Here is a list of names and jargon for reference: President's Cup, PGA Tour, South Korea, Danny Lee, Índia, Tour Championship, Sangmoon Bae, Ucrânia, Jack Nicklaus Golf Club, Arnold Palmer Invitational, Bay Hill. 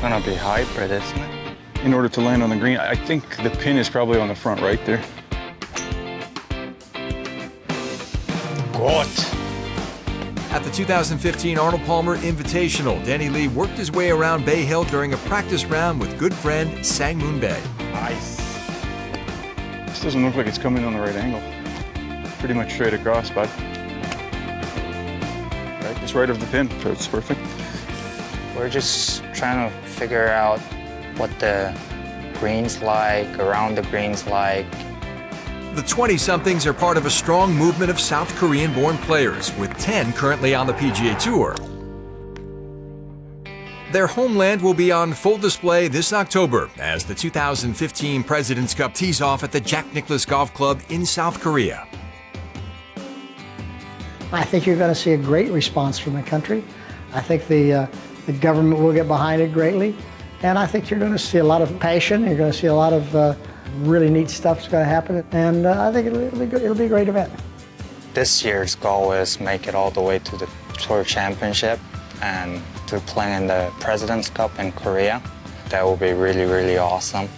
Gonna be hybrid, isn't it? In order to land on the green, I think the pin is probably on the front right there. What? At the 2015 Arnold Palmer Invitational, Danny Lee worked his way around Bay Hill during a practice round with good friend Sangmoon Bae. Nice. This doesn't look like it's coming on the right angle. Pretty much straight across, bud. Right, it's right of the pin, so it's perfect. We're just trying to figure out what the green's like, around the green's like. The 20-somethings are part of a strong movement of South Korean-born players, with 10 currently on the PGA Tour. Their homeland will be on full display this October as the 2015 President's Cup tees off at the Jack Nicklaus Golf Club in South Korea. I think you're going to see a great response from the country. I think the government will get behind it greatly. And I think you're going to see a lot of passion. You're going to see a lot of really neat stuff that's going to happen. And I think it'll be a great event. This year's goal is make it all the way to the Tour Championship and to play in the President's Cup in Korea. That will be really, really awesome.